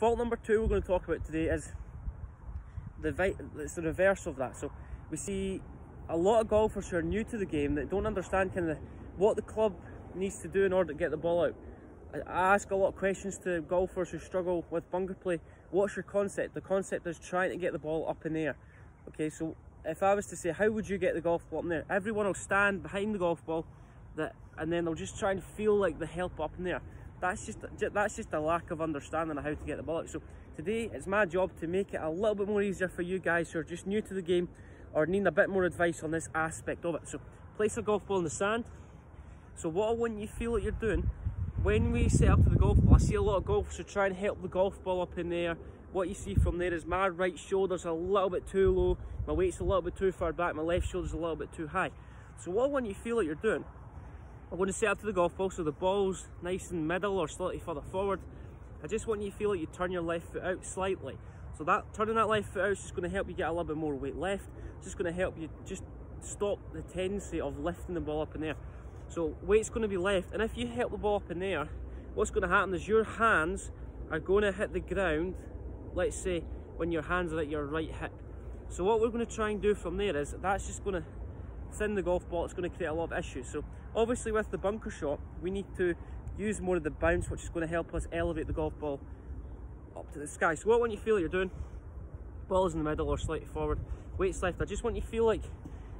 Fault number two we're going to talk about today is it's the reverse of that. So we see a lot of golfers who are new to the game that don't understand kind of what the club needs to do in order to get the ball out. I ask a lot of questions to golfers who struggle with bunker play. What's your concept? The concept is trying to get the ball up in the air. Okay, so if I was to say, how would you get the golf ball up in the air? Everyone will stand behind the golf ball, and then they'll just try and feel like the help up in the air. That's just a lack of understanding of how to get the ball out. So today it's my job to make it a little bit more easier for you guys who are just new to the game or need a bit more advice on this aspect of it. So place a golf ball in the sand. So what I want you to feel that you're doing when we set up to the golf ball, I see a lot of golfers who try and help the golf ball up in the air. What you see from there is my right shoulder's a little bit too low, my weight's a little bit too far back, my left shoulder's a little bit too high. So what I want you to feel that you're doing, I'm going to set up to the golf ball so the ball's nice in the middle or slightly further forward. I just want you to feel like you turn your left foot out slightly. So that turning that left foot out is just going to help you get a little bit more weight left. It's just going to help you just stop the tendency of lifting the ball up in the air. So weight's going to be left, and if you help the ball up in the air, what's going to happen is your hands are going to hit the ground, let's say when your hands are at your right hip. So what we're going to try and do from there is, that's just going to thin the golf ball, it's going to create a lot of issues. So obviously with the bunker shot, we need to use more of the bounce, which is going to help us elevate the golf ball up to the sky. So what I want you to feel like you're doing, ball's in the middle or slightly forward, weight's left, I just want you to feel like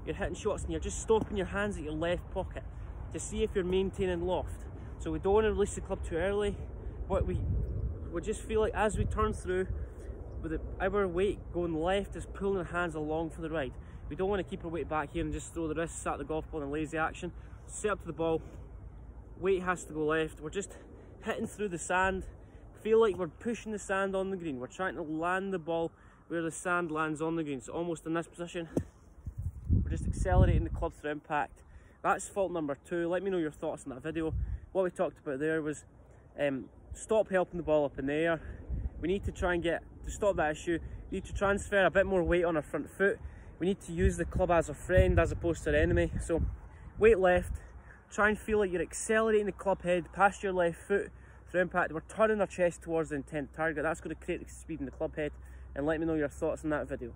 you're hitting shots and you're just stopping your hands at your left pocket to see if you're maintaining loft. So we don't want to release the club too early, but we just feel like as we turn through, with our weight going left is pulling our hands along for the ride. We don't want to keep our weight back here and just throw the wrists at the golf ball in a lazy action. Set up to the ball, weight has to go left, we're just hitting through the sand, feel like we're pushing the sand on the green, we're trying to land the ball where the sand lands on the green. So almost in this position, we're just accelerating the club through impact. That's fault number two. Let me know your thoughts on that video. What we talked about there was stop helping the ball up in the air. We need to try and get, to stop that issue, we need to transfer a bit more weight on our front foot. We need to use the club as a friend as opposed to an enemy. So weight left, try and feel like you're accelerating the club head past your left foot through impact. We're turning our chest towards the intent target. That's going to create the speed in the club head. And let me know your thoughts on that video.